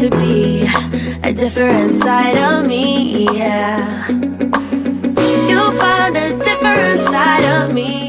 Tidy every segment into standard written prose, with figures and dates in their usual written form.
to be a different side of me, yeah. You found a different side of me.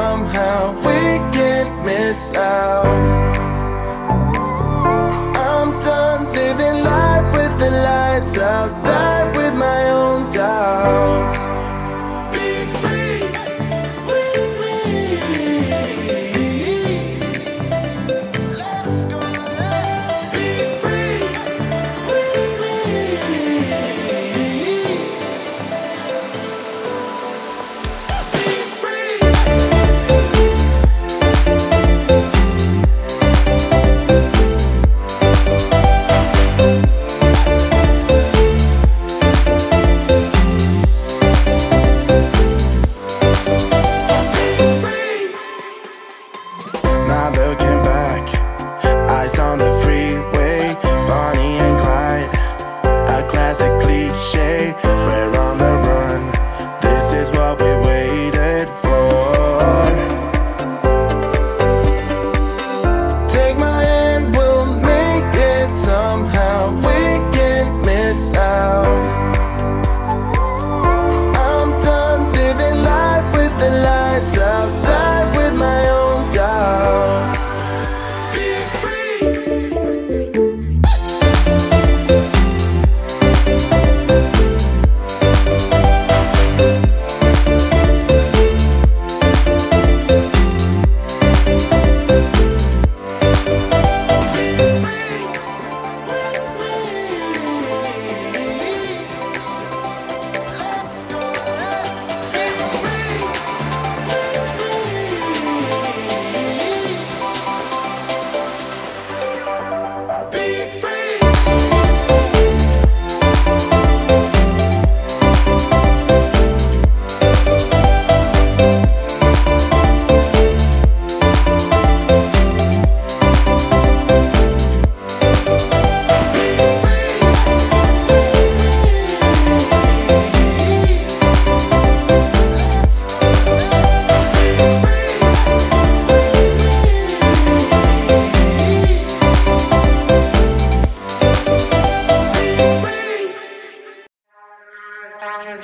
Somehow we can't miss out. I'm done living life with the lights out. Die with my own doubts. Be free with me. Let's go, let's be free with me. Be free. Not looking back, eyes on the freeway, Bonnie and Clyde, a classic cliche. We're on the run, this is what we waited for. Take my hand, we'll make it somehow. We can't miss out. I'm done living life with the lights out. Die with my own.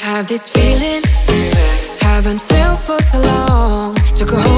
Have this feeling, haven't felt for so long. Took a hold.